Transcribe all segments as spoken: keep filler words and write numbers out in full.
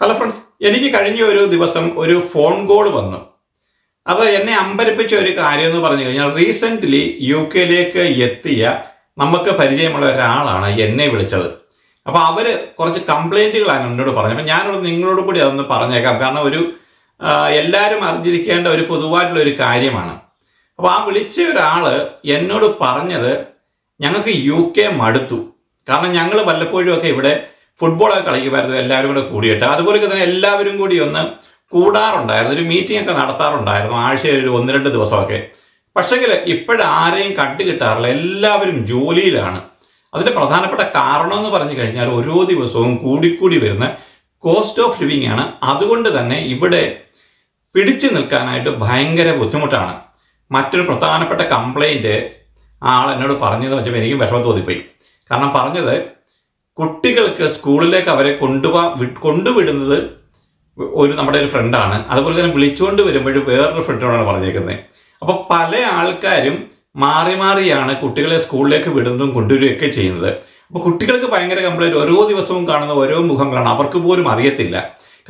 Hello friends, I have a phone call. Recently, U K we have a complaint. I have a football is a very good thing. That's why we have to do this. We have to do this. We have to do this. We have to do this. We have to do this. We കുട്ടികൾക്ക് സ്കൂളിലേക്ക് അവരെ കൊണ്ടുവിടുന്നത് ഒരു നമ്മുടെ ഒരു ഫ്രണ്ടാണ് അതുപോലെ തന്നെ വിളിച്ചുകൊണ്ട് വരുമ്പോൾ വേറൊരു ഫ്രണ്ടാണ് പറഞ്ഞേക്കുന്നത് അപ്പോൾ പല ആൾക്കാരും മാറി മാറിയാണ് കുട്ടികളെ സ്കൂളിലേക്ക് വിടുന്നതും കൊണ്ടുവരുകയൊക്കെ ചെയ്യുന്നത് അപ്പോൾ കുട്ടികൾക്ക് ഭയങ്കര കംപ്ലൈന്റ് ഓരോ ദിവസവും കാണുന്ന ഓരോ മുഖം കാണാൻ അവർക്ക് പോലും അറിയത്തില്ല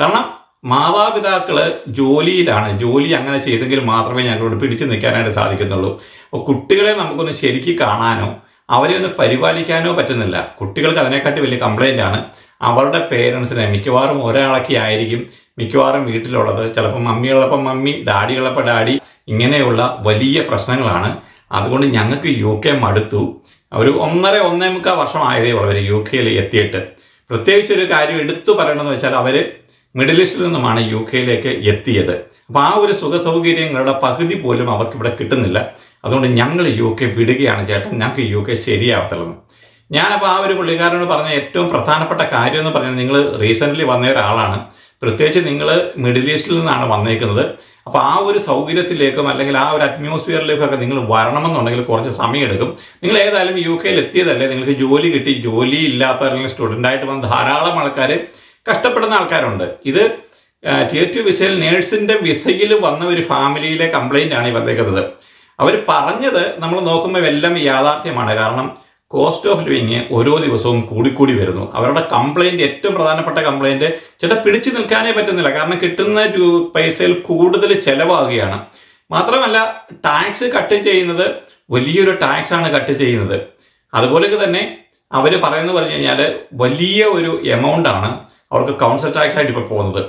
കാരണം മാതാപിതാക്കൾ ജോലിയിലാണ് ജോലി അങ്ങനെ ചെയ്തെങ്കിൽ മാത്രമേ ഞങ്ങളോട് പിടിച്ചു നിൽക്കാനായിട്ട് സാധിക്കുന്നുള്ളൂ അപ്പോൾ കുട്ടികളെ നമുക്കൊന്ന് ശരിക്ക് കാണാനോ Available the Parivalicano Patanilla, Kutical Kanaka will complain on our parents and Mikuarum or Alaki Irigim, Mikuarum Mitil or other, Chalapa Mummy, Lapa Mummy, Daddy Lapa Daddy, Ingeneola, Valia Prasanglana, Adgoni Yanaki, U K Madatu, our Omare Omnamka Vasham Ide or U K theatre. Protector Kari to Parano Chalavere, Middle East in the Mana U K yet theatre. Power is so getting Rada Pakidi Polim our Kitanilla. അതുകൊണ്ട് ഞങ്ങൾ UK വിടുകയാണ് ചേട്ടൻ ഞങ്ങൾക്ക് UK ശരിയാവത്തല്ല ഞാൻ അപ്പോൾ ആ ഒരു പുള്ളിക്കാരനോട് പറഞ്ഞ ഏറ്റവും പ്രധാനപ്പെട്ട കാര്യം എന്ന് പറഞ്ഞാൽ നിങ്ങൾ റീസന്റ്ലി വന്ന ഒരാളാണ് പ്രത്യേകിച്ച് നിങ്ങൾ മിഡിൽ ഈസ്റ്റിൽ നിന്നാണ് വന്നിരിക്കുന്നത് അപ്പോൾ ആ ഒരു സൗകര്യത്തിലേക്കും അല്ലെങ്കിൽ ആ ഒരു അറ്റ്മോസ്ഫിയറിലേക്കൊക്കെ നിങ്ങൾ വരണമെന്നുണ്ടെങ്കിൽ കുറച്ച് സമയം എടുക്കും നിങ്ങൾ ഏതായാലും യുകെയിൽ എത്തിയതല്ലേ നിങ്ങൾക്ക് ജോലി കിട്ടി ജോലി ഇല്ലാത്തവരല്ലെങ്കിൽ സ്റ്റുഡന്റ് ആയിട്ട് വന്ന ധാരാളം ആൾക്കാർ കഷ്ടപ്പെടുന്ന ആൾക്കാരുണ്ട് ഇത് ടിയർ ടു വിസയിൽ നേഴ്സിന്റെ വിസയിൽ വന്ന ഒരു ഫാമിലിയിലെ കംപ്ലൈന്റ് ആണ് ഇവർത്തേക്കുന്നത് അവർ പറഞ്ഞത് നമ്മൾ നോക്കുമ്പോൾ എല്ലാം യാഥാർത്ഥ്യമാണ് കാരണം കോസ്റ്റ് ഓഫ് ലിവിംഗ് ഓരോ ദിവസവും കൂടി കൂടി വരുന്നു അവരുടെ കംപ്ലൈന്റ് ഏറ്റവും പ്രധാനപ്പെട്ട കംപ്ലൈന്റ് ചേട്ടാ പിടിച്ചു നിൽക്കാനേ പറ്റുന്നില്ല കാരണം കിട്ടുന്ന പൈസയിൽ കൂടുതൽ ചിലവാകുകയാണ് മാത്രമല്ല ടാക്സ് കട്ട് ചെയ്യുന്നത് വലിയൊരു ടാക്സ് ആണ് കട്ട് ചെയ്യുന്നത് അതുപോലെ തന്നെ അവർ പറയുന്നു പറഞ്ഞു കഴിഞ്ഞാൽ വലിയ ഒരു എമൗണ്ട് ആണ് അവർക്ക് കൗൺസിൽ ടാക്സ് ആയിട്ട് ഇപ്പോൾ പോകുന്നത്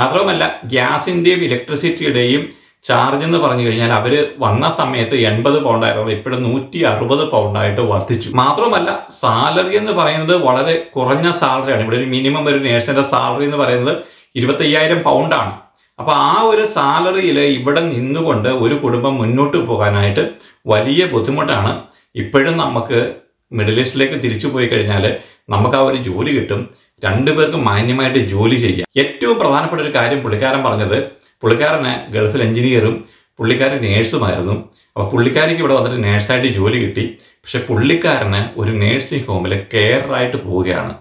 മാത്രമല്ല ഗ്യാസിന്റെയും ഇലക്ട്രിസിറ്റിയുടെയും Charge in the Paranga, Abbey, Vana Sametha, end by the pound, I repeat a nuti, Aruba the pound, I to worth it. Matramala, salary in the Paranga, what a corona salary, and minimum renaissance and a salary in the Paranga, it was the item pound on. Upon our salary, a burden in the wonder, we could have a minute to Poganite, Valia Buthumatana, Ipedan Namaka, Middle East like a Tirichupoikanale, Namaka, Jolie Gitum, Dunderberg, Minimite, Jolie. Yet two Pradana Pudicari and Pulicaram Paranga. Pulikarana, Gulf engineerum, Pulikar Nairs Maradum, a Pulikariki other Nairs at Joliti, Pulikarna, or Nairsi home, like care right to Pugana.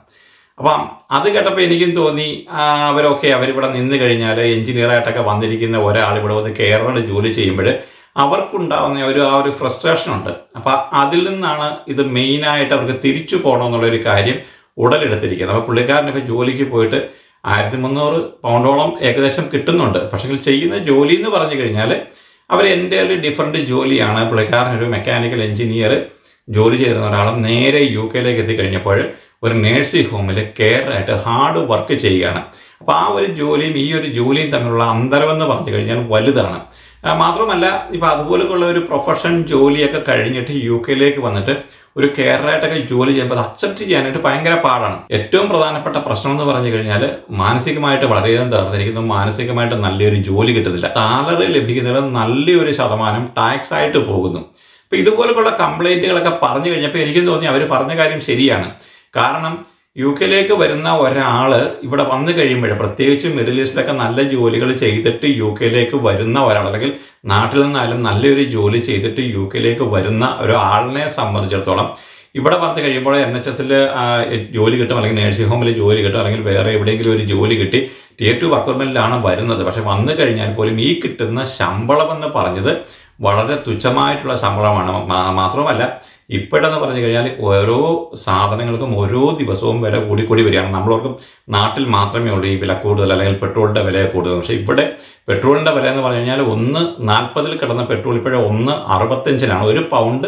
Abam, other got a penigin to the ah, very okay, everybody in the Garina, engineer attack of Andrik in the water, about the care or the Jolie chamber, our Pundan, our frustration on that. Adilana is the main item of the Tirichu port on the Lericarium, Oda Ledarican, a Pulikarna Joliki poet. I have the Monor, Pondolam, Egresum Kitten under, particularly Chayina, Jolie in the Varangale, our entirely different Joliana, Placar, mechanical engineer, Jolie General, Nere, U K like the Garinapoid, were Nersi home, like care at a hard work Chayana. Power Jolie, me, Jolie, the Lander on the Varangarian, Validana. A Matramala, the Padbulla profession Jolie at a carinate, U K like one. ഒരു care ആയിട്ടൊക്കെ ജോലി ചെയ്യുമ്പോൾ accept ചെയ്യാനായിട്ട് ഭയങ്കര പാടാണ് ഏറ്റവും പ്രധാനപ്പെട്ട പ്രശ്നം എന്ന് പറഞ്ഞു കഴിഞ്ഞാൽ മാനസികമായിട്ട് വളരെയധികം തകർന്നിരിക്കുന്നു മാനസികമായിട്ട് നല്ലൊരു ജോലി കിട്ടുന്നില്ല സാലറി ലഭിക്കുന്നതിൽ നല്ലൊരു ശതമാനം ടാക്സ് ആയിട്ട് പോകുന്നു അപ്പോൾ ഇതുപോലെയുള്ള കംപ്ലൈന്റുകളൊക്കെ പറഞ്ഞു കഴിഞ്ഞപ്പോൾ എനിക്ക് തോന്നി അവർ പറഞ്ഞ കാര്യം ശരിയാണ് കാരണം യുകെയിലേക്ക് വരുന്ന ഒരാൾ ഇവിടെ വന്നു കഴിയുമ്പോൾ പ്രത്യേകിച്ച് മിഡിൽ ഈസ്റ്റിലൊക്കെ നല്ല ജോലികൾ ചെയ്തിട്ട് യുകെയിലേക്ക് വരുന്ന ഒരാൾ അല്ലെങ്കിൽ നാട്ടിൽ നിന്നാലും നല്ലൊരു ജോലി ചെയ്തിട്ട് യുകെയിലേക്ക് വരുന്ന ഒരു ആളിനെ സംബന്ധിച്ചിടത്തോളം ഇവിടെ വന്നു കഴിയുമ്പോൾ എൻ എച്ച് എസിൽ ജോലി കിട്ടും അല്ലെങ്കിൽ നേഴ്സിംഗ് ഹോമിൽ ജോലി കിട്ടും അല്ലെങ്കിൽ വേറെ എവിടെയെങ്കിലും ഒരു ജോലി കിട്ടി ടിയർ ടു റിക്വയർമെന്റിലാണ് വരുന്നത് പക്ഷെ വന്നു കഴിഞ്ഞാൽ പോലും ഈ കിട്ടുന്ന ശമ്പളം എന്ന് പറഞ്ഞത് വളരെ തുച്ഛമായിട്ടുള്ള ശമ്പളമാണ്. മാത്രമല്ല ഇപ്പോഴെന്ന് പറഞ്ഞു കഴിഞ്ഞാൽ ഓരോ സാധനങ്ങൾക്കും ഓരോ ദിവസവും വില കൂടിക്കൂടി വരികയാണ്. നമ്മളോർക്കും നാട്ടിൽ മാത്രമേ ഉള്ളൂ ഈ വില കൂടുതൽ അല്ലെങ്കിൽ പെട്രോളിൻ്റെ വില കൂടുതൽ. പക്ഷേ ഇവിടെ പെട്രോളിൻ്റെ വില എന്ന് പറഞ്ഞു കഴിഞ്ഞാൽ ഒന്ന് നാൽപ്പതിൽ കിടന്ന പെട്രോൾ ഇപ്പോഴേ ഒന്ന് അറുപത്തഞ്ചിനാണ്. ഒരു പൗണ്ട്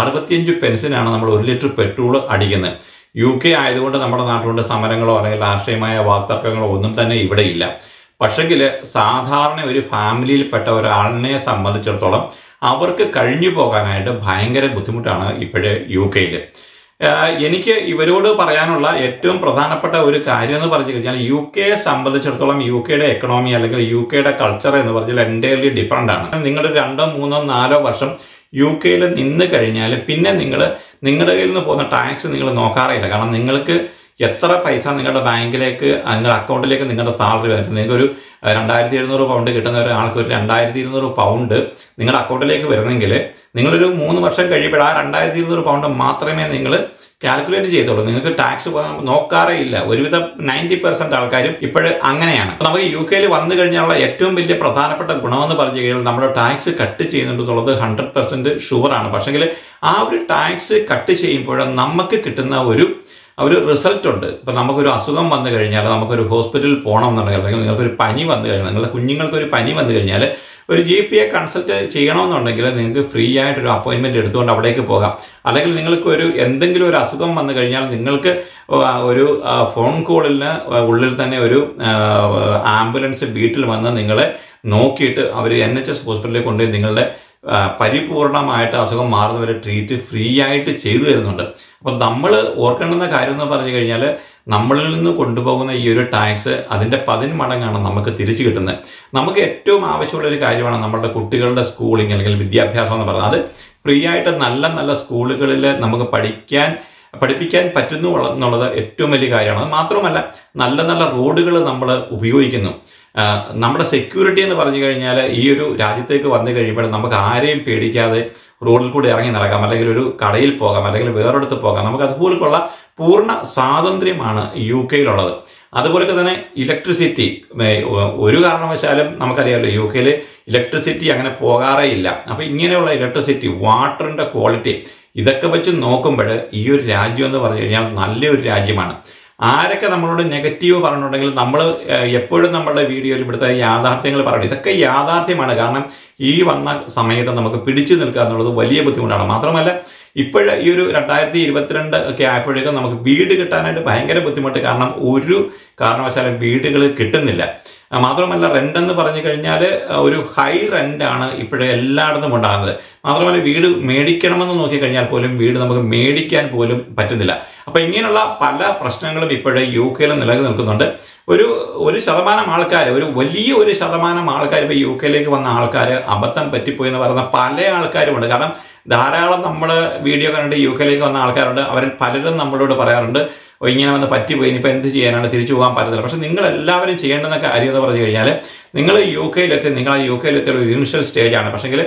അറുപത്തിയഞ്ച് പെൻസിനാണ് നമ്മൾ ഒരു ലിറ്റർ പെട്രോൾ അടിക്കുന്നത്. യു കെ ആയതുകൊണ്ട് നമ്മുടെ നാട്ടിലുള്ള സമരങ്ങളോ അല്ലെങ്കിൽ രാഷ്ട്രീയമായ വാക്തർക്കങ്ങളോ ഒന്നും തന്നെ ഇവിടെ ഇല്ല. പക്ഷെങ്കിൽ സാധാരണ ഒരു ഫാമിലിയിൽപ്പെട്ട ഒരാളിനെ സംബന്ധിച്ചിടത്തോളം അവർക്ക് കഴിഞ്ഞു പോകാനായിട്ട് ഭയങ്കര ബുദ്ധിമുട്ടാണ് ഇപ്പോഴേ യു കെയിൽ. എനിക്ക് ഇവരോട് പറയാനുള്ള ഏറ്റവും പ്രധാനപ്പെട്ട ഒരു കാര്യം എന്ന് പറഞ്ഞു കഴിഞ്ഞാൽ യു കെയെ സംബന്ധിച്ചിടത്തോളം യു കെയുടെ എക്കണോമി അല്ലെങ്കിൽ യു കെയുടെ കൾച്ചർ എന്ന് പറഞ്ഞാൽ എൻ്റയർലി ഡിഫറൻ്റ് ആണ്. നിങ്ങൾ രണ്ടോ മൂന്നോ നാലോ വർഷം യു കെയിൽ നിന്ന് കഴിഞ്ഞാൽ പിന്നെ നിങ്ങൾ നിങ്ങളുടെ കയ്യിൽ നിന്ന് പോകുന്ന ടാക്സ് നിങ്ങൾ നോക്കാറില്ല. കാരണം നിങ്ങൾക്ക് എത്ര പൈസ നിങ്ങളുടെ ബാങ്കിലേക്ക് നിങ്ങളുടെ അക്കൗണ്ടിലേക്ക് നിങ്ങളുടെ സാലറി വരുന്നത്, നിങ്ങൾക്കൊരു രണ്ടായിരത്തി എഴുന്നൂറ് പൗണ്ട് കിട്ടുന്ന ഒരാൾക്ക് ഒരു രണ്ടായിരത്തി ഇരുന്നൂറ് പൗണ്ട് നിങ്ങളുടെ അക്കൗണ്ടിലേക്ക് വരുന്നെങ്കിൽ നിങ്ങളൊരു മൂന്ന് വർഷം കഴിയുമ്പോൾ ആ രണ്ടായിരത്തി ഇരുന്നൂറ് പൗണ്ട് മാത്രമേ നിങ്ങൾ കാൽക്കുലേറ്റ് ചെയ്തോളൂ. നിങ്ങൾക്ക് ടാക്സ് നോക്കാറേ ഇല്ല. ഒരുവിധം നയൻറ്റി പെർസെന്റ് ആൾക്കാരും ഇപ്പോഴും അങ്ങനെയാണ്. നമുക്ക് യു കെയിൽ വന്നു കഴിഞ്ഞാലുള്ള ഏറ്റവും വലിയ പ്രധാനപ്പെട്ട ഗുണമെന്ന് പറഞ്ഞു കഴിഞ്ഞാൽ നമ്മൾ ടാക്സ് കട്ട് ചെയ്യുന്നുണ്ടെന്നുള്ളത് ഹൺഡ്രഡ് പെർസെന്റ് ഷുവറാണ്. പക്ഷെങ്കിൽ ആ ഒരു ടാക്സ് കട്ട് ചെയ്യുമ്പോൾ നമുക്ക് കിട്ടുന്ന ഒരു ഒരു റിസൾട്ട് ഉണ്ട്. ഇപ്പം നമുക്കൊരു അസുഖം വന്നു കഴിഞ്ഞാൽ നമുക്കൊരു ഹോസ്പിറ്റലിൽ പോകണം എന്നുണ്ടെങ്കിൽ അല്ലെങ്കിൽ നിങ്ങൾക്കൊരു പനി വന്നു കഴിഞ്ഞാൽ നിങ്ങളുടെ കുഞ്ഞുങ്ങൾക്കൊരു പനി വന്നു കഴിഞ്ഞാൽ ഒരു ജി പി എ കൺസൾട്ട് ചെയ്യണമെന്നുണ്ടെങ്കിൽ നിങ്ങൾക്ക് ഫ്രീ ആയിട്ടൊരു അപ്പോയിൻമെൻറ്റ് എടുത്തുകൊണ്ട് അവിടേക്ക് പോകാം. അല്ലെങ്കിൽ നിങ്ങൾക്ക് ഒരു എന്തെങ്കിലും ഒരു അസുഖം വന്നു കഴിഞ്ഞാൽ നിങ്ങൾക്ക് ഒരു ഫോൺ കോളിന് ഉള്ളിൽ തന്നെ ഒരു ആംബുലൻസ് വീട്ടിൽ വന്ന് നിങ്ങളെ നോക്കിയിട്ട് അവർ എൻ എച്ച് എസ് ഹോസ്പിറ്റലിൽ കൊണ്ടുപോയി നിങ്ങളുടെ പരിപൂർണമായിട്ട് അസുഖം മാറുന്നവരെ ട്രീറ്റ് ഫ്രീ ആയിട്ട് ചെയ്തു തരുന്നുണ്ട്. അപ്പം നമ്മൾ ഓർക്കേണ്ടുന്ന കാര്യം എന്ന് പറഞ്ഞു കഴിഞ്ഞാൽ നമ്മളിൽ നിന്ന് കൊണ്ടുപോകുന്ന ഈ ഒരു ടാക്സ് അതിൻ്റെ പതിന്മടങ്ങാണ് നമുക്ക് തിരിച്ചു കിട്ടുന്നത്. നമുക്ക് ഏറ്റവും ആവശ്യമുള്ളൊരു കാര്യമാണ് നമ്മളുടെ കുട്ടികളുടെ സ്കൂളിങ് അല്ലെങ്കിൽ വിദ്യാഭ്യാസം എന്ന് പറയുന്നത്. അത് ഫ്രീ ആയിട്ട് നല്ല നല്ല സ്കൂളുകളിൽ നമുക്ക് പഠിക്കാൻ പഠിപ്പിക്കാൻ പറ്റുന്നു എന്നുള്ളത് ഏറ്റവും വലിയ കാര്യമാണ്. അത് മാത്രമല്ല നല്ല നല്ല റോഡുകൾ നമ്മൾ ഉപയോഗിക്കുന്നു. നമ്മുടെ സെക്യൂരിറ്റി എന്ന് പറഞ്ഞു കഴിഞ്ഞാൽ ഈ ഒരു രാജ്യത്തേക്ക് വന്നു കഴിയുമ്പോൾ നമുക്ക് ആരെയും പേടിക്കാതെ റോഡിൽ കൂടി ഇറങ്ങി നടക്കാം, അല്ലെങ്കിൽ ഒരു കടയിൽ പോകാം, അല്ലെങ്കിൽ വേറൊരിടത്ത് പോകാം. നമുക്ക് അതുപോലുള്ള പൂർണ്ണ സ്വാതന്ത്ര്യമാണ് യു കെയിലുള്ളത്. അതുപോലെ തന്നെ ഇലക്ട്രിസിറ്റി ഒരു കാരണവശാലും നമുക്കറിയാമല്ലോ യു കെയിൽ ഇലക്ട്രിസിറ്റി അങ്ങനെ പോകാറേ ഇല്ല. അപ്പം ഇങ്ങനെയുള്ള ഇലക്ട്രിസിറ്റി, വാട്ടറിൻ്റെ ക്വാളിറ്റി ഇതൊക്കെ വെച്ച് നോക്കുമ്പോൾ ഈ ഒരു രാജ്യം എന്ന് പറഞ്ഞു കഴിഞ്ഞാൽ നല്ലൊരു രാജ്യമാണ്. ആരൊക്കെ നമ്മളോട് നെഗറ്റീവ് പറഞ്ഞിട്ടുണ്ടെങ്കിൽ നമ്മൾ എപ്പോഴും നമ്മളുടെ വീഡിയോയിൽ ഇവിടുത്തെ യാഥാർത്ഥ്യങ്ങൾ പറയുന്നത് ഇതൊക്കെ യാഥാർത്ഥ്യമാണ്. കാരണം ഈ വന്ന സമയത്ത് നമുക്ക് പിടിച്ചു നിൽക്കുക എന്നുള്ളത് വലിയ ബുദ്ധിമുട്ടാണ്. മാത്രമല്ല ഇപ്പോഴ് ഈ ഒരു രണ്ടായിരത്തി ഇരുപത്തിരണ്ട് ഒക്കെ ആയപ്പോഴേക്കും നമുക്ക് വീട് കിട്ടാനായിട്ട് ഭയങ്കര ബുദ്ധിമുട്ട്. കാരണം ഒരു കാരണവശാലും വീടുകൾ കിട്ടുന്നില്ല. മാത്രമല്ല റെൻ്റ് എന്ന് പറഞ്ഞു കഴിഞ്ഞാൽ ഒരു ഹൈ റെൻ്റാണ് ഇപ്പോഴേ എല്ലായിടത്തും ഉണ്ടാകുന്നത്. മാത്രമല്ല വീട് മേടിക്കണമെന്ന് നോക്കിക്കഴിഞ്ഞാൽ പോലും വീട് നമുക്ക് മേടിക്കാൻ പോലും പറ്റുന്നില്ല. അപ്പം ഇങ്ങനെയുള്ള പല പ്രശ്നങ്ങളും ഇപ്പോഴേ യു കെയിൽ നിലനിൽക്കുന്നുണ്ട്. ഒരു ഒരു ശതമാനം ആൾക്കാർ, ഒരു വലിയ ഒരു ശതമാനം ആൾക്കാർ ഇപ്പോൾ യു കെയിലേക്ക് വന്ന ആൾക്കാർ അബദ്ധം പറ്റിപ്പോയി എന്ന് പറയുന്ന പല ആൾക്കാരുമുണ്ട്. കാരണം ധാരാളം നമ്മൾ വീഡിയോ കണ്ടിട്ട് യു കെയിലേക്ക് വന്ന ആൾക്കാരുണ്ട്. അവരിൽ പലരും നമ്മളോട് പറയാറുണ്ട് ഇങ്ങനെ വന്ന് പറ്റിപ്പോയി ഇനിയിപ്പോൾ എന്ത് ചെയ്യാനാണ്, തിരിച്ചു പോകാൻ പറ്റത്തില്ല. പക്ഷെ നിങ്ങളെല്ലാവരും ചെയ്യേണ്ടെന്ന കാര്യം എന്ന് പറഞ്ഞു കഴിഞ്ഞാൽ നിങ്ങൾ യു കെയിലെത്തി നിങ്ങൾ യു കെയിലെത്തിയ ഒരു ഇനിഷ്യൽ സ്റ്റേജാണ്. പക്ഷെങ്കിൽ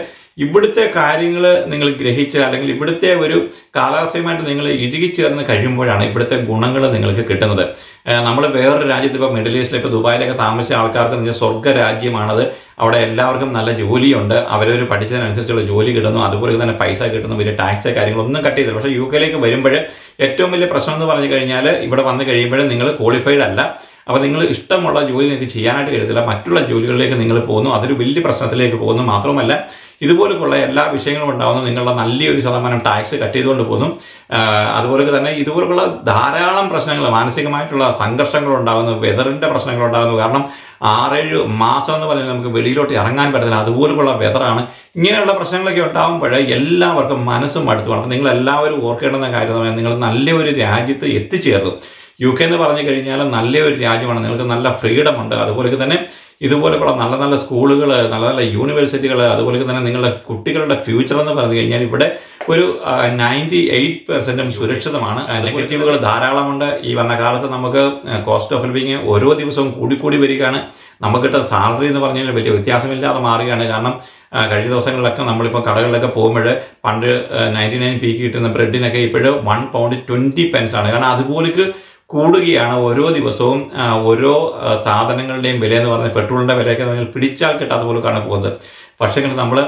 ഇവിടുത്തെ കാര്യങ്ങൾ നിങ്ങൾ ഗ്രഹിച്ച് അല്ലെങ്കിൽ ഇവിടുത്തെ ഒരു കാലാവസ്ഥയുമായിട്ട് നിങ്ങൾ ഇഴുകി ചേർന്ന് കഴിയുമ്പോഴാണ് ഇവിടുത്തെ ഗുണങ്ങൾ നിങ്ങൾക്ക് കിട്ടുന്നത്. നമ്മൾ വേറൊരു രാജ്യത്ത് ഇപ്പോൾ മിഡിൽ ഈസ്റ്റിൽ ഇപ്പോൾ ദുബായിലൊക്കെ താമസിച്ച ആൾക്കാർക്ക് നിങ്ങൾ സ്വർഗ്ഗ രാജ്യമാണത്. അവിടെ എല്ലാവർക്കും നല്ല ജോലിയുണ്ട്, അവരവർ പഠിച്ചതിനനുസരിച്ചുള്ള ജോലി കിട്ടുന്നു, അതുപോലെ തന്നെ പൈസ കിട്ടുന്നു, വലിയ ടാക്സ് കാര്യങ്ങളൊന്നും കട്ട് ചെയ്തില്ല. പക്ഷേ യു കെയിലേക്ക് വരുമ്പോൾ ഏറ്റവും വലിയ പ്രശ്നം എന്ന് പറഞ്ഞു കഴിഞ്ഞാൽ ഇവിടെ വന്നു കഴിയുമ്പോഴേ നിങ്ങൾ ക്വാളിഫൈഡ് അല്ല. അപ്പോൾ നിങ്ങൾ ഇഷ്ടമുള്ള ജോലി നിങ്ങൾക്ക് ചെയ്യാനായിട്ട് കഴിയത്തില്ല, മറ്റുള്ള ജോലികളിലേക്ക് നിങ്ങൾ പോകുന്നു, അതൊരു വലിയ പ്രശ്നത്തിലേക്ക് പോകുന്നു. മാത്രമല്ല ഇതുപോലെയുള്ള എല്ലാ വിഷയങ്ങളും ഉണ്ടാകുന്നു. നിങ്ങളുടെ നല്ലൊരു ശതമാനം ടാക്സ് കട്ട് ചെയ്തുകൊണ്ട് പോകുന്നു. അതുപോലെ തന്നെ ഇതുപോലുള്ള ധാരാളം പ്രശ്നങ്ങൾ, മാനസികമായിട്ടുള്ള സംഘർഷങ്ങൾ ഉണ്ടാകുന്നു, വെതറിൻ്റെ പ്രശ്നങ്ങൾ ഉണ്ടാകുന്നു. കാരണം ആറേഴ് മാസം എന്ന് പറഞ്ഞാൽ നമുക്ക് വെളിയിലോട്ട് ഇറങ്ങാൻ പറ്റത്തില്ല, അതുപോലുള്ള വെതറാണ്. ഇങ്ങനെയുള്ള പ്രശ്നങ്ങളൊക്കെ ഉണ്ടാകുമ്പോഴേ എല്ലാവർക്കും മനസ്സും അടുത്തു വേണം. നിങ്ങൾ എല്ലാവരും ഓർക്കേണ്ടുന്ന കാര്യം എന്ന് പറഞ്ഞാൽ നിങ്ങൾ നല്ലൊരു രാജ്യത്ത് എത്തിച്ചേർന്നു. യു കെ എന്ന് പറഞ്ഞു കഴിഞ്ഞാൽ നല്ലൊരു രാജ്യമാണ്. നിങ്ങൾക്ക് നല്ല ഫ്രീഡം ഉണ്ട്. അതുപോലെ തന്നെ ഇതുപോലെയുള്ള നല്ല നല്ല സ്കൂളുകൾ, നല്ല നല്ല യൂണിവേഴ്സിറ്റികൾ, അതുപോലെ തന്നെ നിങ്ങളുടെ കുട്ടികളുടെ ഫ്യൂച്ചർ എന്ന് പറഞ്ഞു കഴിഞ്ഞാൽ ഇവിടെ ഒരു നയൻറ്റി എയ്റ്റ് പെർസെൻറ്റും സുരക്ഷിതമാണ്. നെഗറ്റീവുകൾ ധാരാളമുണ്ട്. ഈ വന്ന കാലത്ത് നമുക്ക് കോസ്റ്റ് ഓഫ് ലിവിങ് ഓരോ ദിവസവും കൂടിക്കൂടി വരികയാണ്. നമുക്ക് കിട്ടുന്ന സാലറി എന്ന് പറഞ്ഞു കഴിഞ്ഞാൽ വലിയ വ്യത്യാസമില്ലാതെ മാറുകയാണ്. കാരണം കഴിഞ്ഞ ദിവസങ്ങളിലൊക്കെ നമ്മളിപ്പോൾ കടകളിലൊക്കെ പോകുമ്പോൾ പണ്ട് നയൻറ്റി നയൻ പി കിട്ടുന്ന ബ്രെഡിനൊക്കെ ഇപ്പോഴും വൺ പൗണ്ട് ട്വൻറ്റി പെൻസ് ആണ്. കാരണം അതുപോലെക്ക് കൂടുകയാണ് ഓരോ ദിവസവും ഓരോ സാധനങ്ങളുടെയും വില എന്ന് പറഞ്ഞാൽ പെട്രോളിൻ്റെ വിലയൊക്കെ നിങ്ങൾ പിടിച്ചാൽ കിട്ടാത്ത പോലെയാണ് പോകുന്നത്. പക്ഷേ നമ്മൾ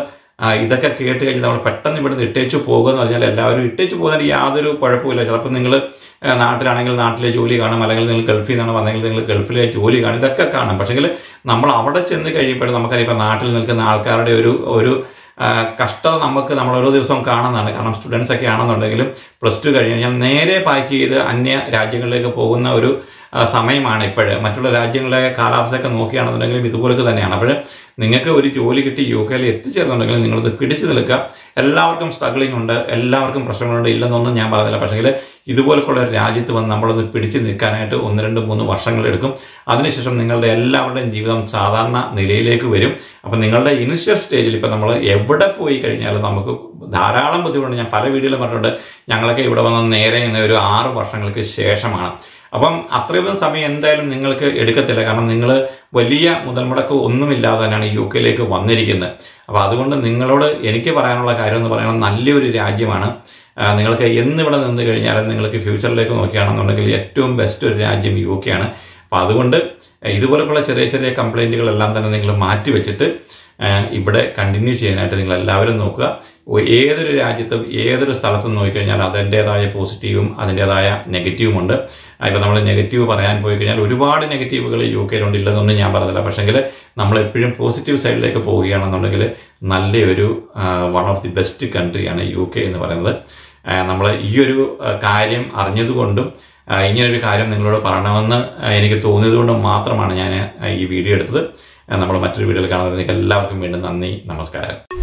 ഇതൊക്കെ കേട്ട് കഴിഞ്ഞാൽ നമ്മൾ പെട്ടെന്ന് ഇവിടുന്ന് ഇട്ടേച്ച് പോകുക എന്ന് പറഞ്ഞാൽ എല്ലാവരും ഇട്ടേച്ച് പോകുന്നതിൽ യാതൊരു കുഴപ്പമില്ല. ചിലപ്പോൾ നിങ്ങൾ നാട്ടിലാണെങ്കിൽ നാട്ടിലെ ജോലി കാണും, അല്ലെങ്കിൽ നിങ്ങൾ ഗൾഫിൽ നിന്നാണ് വന്നെങ്കിൽ നിങ്ങൾ ഗൾഫിലെ ജോലി കാണും, ഇതൊക്കെ കാണും. പക്ഷേങ്കിൽ നമ്മൾ അവിടെ ചെന്ന് കഴിയുമ്പോഴും നമുക്കറിയാം ഇപ്പോൾ നാട്ടിൽ നിൽക്കുന്ന ആൾക്കാരുടെ ഒരു ഒരു കഷ്ടത നമുക്ക് നമ്മൾ ഓരോ ദിവസവും കാണുന്നതാണ്. കാരണം സ്റ്റുഡൻസ് ഒക്കെ ആണെന്നുണ്ടെങ്കിലും പ്ലസ് ടു കഴിഞ്ഞ് കഴിഞ്ഞാൽ നേരെ പാക്ക് ചെയ്ത് അന്യ രാജ്യങ്ങളിലേക്ക് പോകുന്ന ഒരു സമയമാണ് ഇപ്പോഴ്. മറ്റുള്ള രാജ്യങ്ങളിലെ കാലാവസ്ഥയൊക്കെ നോക്കുകയാണെന്നുണ്ടെങ്കിലും ഇതുപോലൊക്കെ തന്നെയാണ്. അപ്പോൾ നിങ്ങൾക്ക് ഒരു ജോലി കിട്ടി യു കെയിൽ എത്തിച്ചേർന്നുണ്ടെങ്കിൽ നിങ്ങളിത് പിടിച്ചു നിൽക്കുക. എല്ലാവർക്കും സ്ട്രഗ്ലിംഗ് ഉണ്ട്, എല്ലാവർക്കും പ്രശ്നങ്ങളുണ്ട്, ഇല്ലെന്നൊന്നും ഞാൻ പറയുന്നില്ല. പക്ഷേങ്കിൽ ഇതുപോലൊക്കെയുള്ള ഒരു രാജ്യത്ത് വന്ന് നമ്മളൊന്ന് പിടിച്ചു നിൽക്കാനായിട്ട് ഒന്ന് രണ്ട് മൂന്ന് വർഷങ്ങളെടുക്കും. അതിനുശേഷം നിങ്ങളുടെ എല്ലാവരുടെയും ജീവിതം സാധാരണ നിലയിലേക്ക് വരും. അപ്പം നിങ്ങളുടെ ഇനിഷ്യൽ സ്റ്റേജിൽ ഇപ്പം നമ്മൾ എവിടെ പോയി കഴിഞ്ഞാലും നമുക്ക് ധാരാളം ബുദ്ധിമുട്ടുണ്ട്. ഞാൻ പല വീഡിയോയിലും പറഞ്ഞിട്ടുണ്ട്, ഞങ്ങളൊക്കെ ഇവിടെ വന്ന് നേരെ ഇന്ന് ഒരു ആറ് വർഷങ്ങൾക്ക് ശേഷമാണ്. അപ്പം അത്രയൊന്നും സമയം എന്തായാലും നിങ്ങൾക്ക് എടുക്കത്തില്ല, കാരണം നിങ്ങൾ വലിയ മുതൽ മുടക്ക് ഒന്നുമില്ലാതെ തന്നെയാണ് യു കെയിലേക്ക് വന്നിരിക്കുന്നത്. അപ്പോൾ അതുകൊണ്ട് നിങ്ങളോട് എനിക്ക് പറയാനുള്ള കാര്യം എന്ന് പറയുന്നത് നല്ലൊരു രാജ്യമാണ്. നിങ്ങൾക്ക് എന്നിവിടെ നിന്ന് കഴിഞ്ഞാലും നിങ്ങൾക്ക് ഫ്യൂച്ചറിലേക്ക് നോക്കുകയാണെന്നുണ്ടെങ്കിൽ ഏറ്റവും ബെസ്റ്റ് ഒരു രാജ്യം യു കെ ആണ്. അപ്പം അതുകൊണ്ട് ഇതുപോലെയുള്ള ചെറിയ ചെറിയ കംപ്ലൈൻറ്റുകളെല്ലാം തന്നെ നിങ്ങൾ മാറ്റിവെച്ചിട്ട് ഇവിടെ കണ്ടിന്യൂ ചെയ്യാനായിട്ട് നിങ്ങൾ എല്ലാവരും നോക്കുക. ഏതൊരു രാജ്യത്തും ഏതൊരു സ്ഥലത്തും നോക്കിക്കഴിഞ്ഞാൽ അതിൻ്റേതായ പോസിറ്റീവും അതിൻ്റേതായ നെഗറ്റീവും ഉണ്ട്. അതിപ്പോൾ നമ്മൾ നെഗറ്റീവ് പറയാൻ പോയി കഴിഞ്ഞാൽ ഒരുപാട് നെഗറ്റീവുകൾ യു കെയിലുണ്ട്, ഇല്ലെന്നൊന്നും ഞാൻ പറഞ്ഞില്ല. പക്ഷേങ്കിൽ നമ്മളെപ്പോഴും പോസിറ്റീവ് സൈഡിലേക്ക് പോവുകയാണെന്നുണ്ടെങ്കിൽ നല്ലൊരു വൺ ഓഫ് ദി ബെസ്റ്റ് കൺട്രിയാണ് യു കെ എന്ന് പറയുന്നത്. നമ്മൾ ഈ ഒരു കാര്യം അറിഞ്ഞതുകൊണ്ടും ഇങ്ങനൊരു കാര്യം നിങ്ങളോട് പറയണമെന്ന് എനിക്ക് തോന്നിയതുകൊണ്ട് മാത്രമാണ് ഞാൻ ഈ വീഡിയോ എടുത്തത്. നമ്മൾ മറ്റൊരു വീഡിയോയിൽ കാണുന്നത്. എല്ലാവർക്കും വീണ്ടും നന്ദി, നമസ്കാരം.